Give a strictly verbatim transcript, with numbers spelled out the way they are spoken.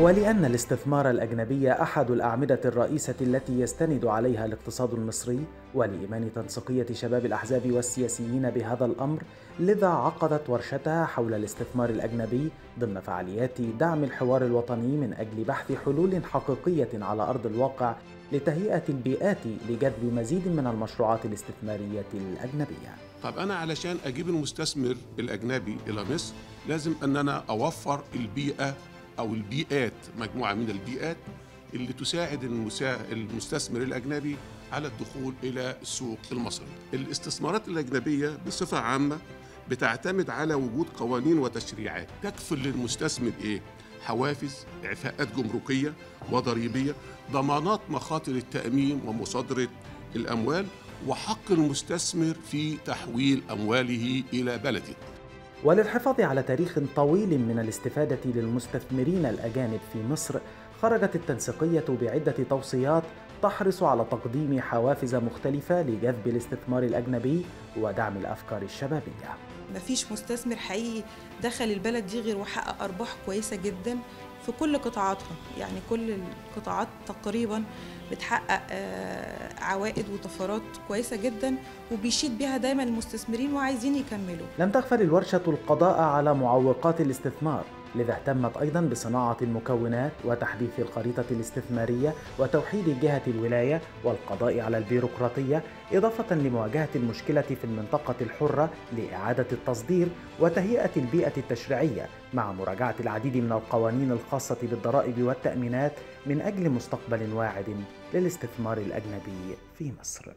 ولأن الاستثمار الأجنبي أحد الأعمدة الرئيسة التي يستند عليها الاقتصاد المصري، ولإيمان تنسيقية شباب الأحزاب والسياسيين بهذا الأمر، لذا عقدت ورشتها حول الاستثمار الأجنبي ضمن فعاليات دعم الحوار الوطني من أجل بحث حلول حقيقية على أرض الواقع لتهيئة البيئات لجذب مزيد من المشروعات الاستثمارية الأجنبية. طب أنا علشان أجيب المستثمر الأجنبي إلى مصر لازم أن أنا أوفر البيئة أو البيئات، مجموعة من البيئات اللي تساعد المستثمر الأجنبي على الدخول إلى السوق المصري. الاستثمارات الأجنبية بصفة عامة بتعتمد على وجود قوانين وتشريعات تكفل للمستثمر إيه؟ حوافز، إعفاءات جمركية وضريبية، ضمانات مخاطر التأمين ومصادرة الأموال، وحق المستثمر في تحويل أمواله إلى بلده. وللحفاظ على تاريخ طويل من الاستفادة للمستثمرين الأجانب في مصر، خرجت التنسيقية بعدة توصيات تحرص على تقديم حوافز مختلفة لجذب الاستثمار الأجنبي ودعم الأفكار الشبابية. مفيش مستثمر حقيقي دخل البلد دي غير وحقق أرباح كويسة جدا في كل قطاعاتها، يعني كل القطاعات تقريبا بتحقق عوائد وطفرات كويسة جدا وبيشيد بها دايما المستثمرين وعايزين يكملوا. لم تغفل الورشة القضاء على معوقات الاستثمار، لذا اهتمت أيضا بصناعة المكونات وتحديث الخريطة الاستثمارية وتوحيد جهة الولاية والقضاء على البيروقراطية، إضافة لمواجهة المشكلة في المنطقة الحرة لإعادة التصدير وتهيئة البيئة التشريعية، مع مراجعة العديد من القوانين الخاصة بالضرائب والتأمينات من أجل مستقبل واعد للاستثمار الأجنبي في مصر.